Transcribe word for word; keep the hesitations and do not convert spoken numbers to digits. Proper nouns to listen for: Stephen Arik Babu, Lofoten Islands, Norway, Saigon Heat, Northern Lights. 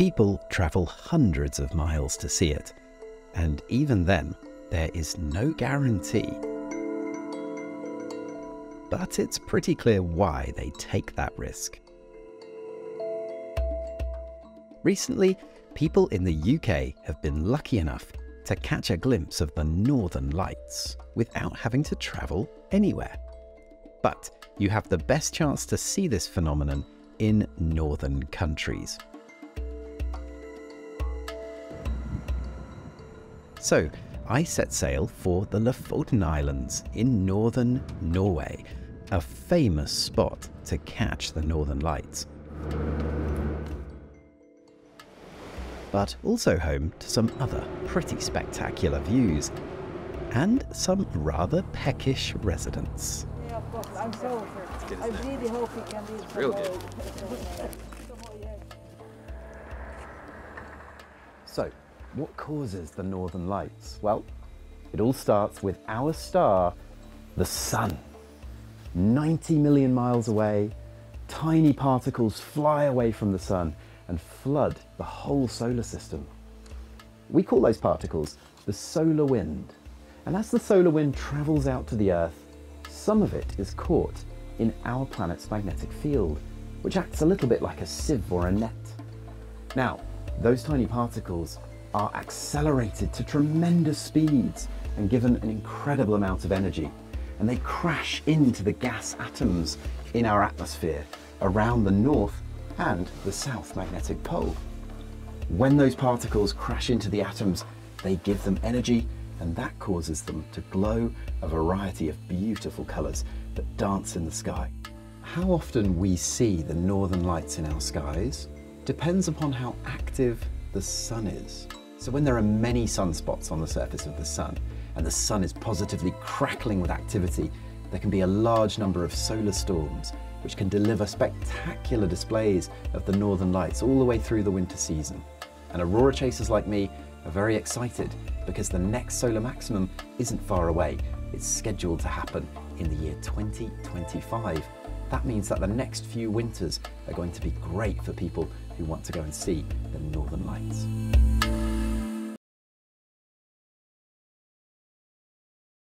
People travel hundreds of miles to see it, and even then, there is no guarantee. But it's pretty clear why they take that risk. Recently, people in the U K have been lucky enough to catch a glimpse of the Northern Lights without having to travel anywhere. But you have the best chance to see this phenomenon in northern countries. So I set sail for the Lofoten Islands in northern Norway, a famous spot to catch the Northern Lights, but also home to some other pretty spectacular views and some rather peckish residents. Yeah, of course. I'm so good, I really hope it can be real good. So, what causes the Northern Lights? Well, it all starts with our star, the sun. ninety million miles away, tiny particles fly away from the sun and flood the whole solar system. We call those particles the solar wind. And as the solar wind travels out to the Earth, some of it is caught in our planet's magnetic field, which acts a little bit like a sieve or a net. Now, those tiny particles are accelerated to tremendous speeds and given an incredible amount of energy, and they crash into the gas atoms in our atmosphere around the north and the south magnetic pole. When those particles crash into the atoms, they give them energy, and that causes them to glow a variety of beautiful colours that dance in the sky. How often we see the Northern Lights in our skies depends upon how active the sun is. So when there are many sunspots on the surface of the sun, and the sun is positively crackling with activity, there can be a large number of solar storms, which can deliver spectacular displays of the Northern Lights all the way through the winter season. And aurora chasers like me are very excited because the next solar maximum isn't far away. It's scheduled to happen in the year twenty twenty-five. That means that the next few winters are going to be great for people who want to go and see the Northern Lights.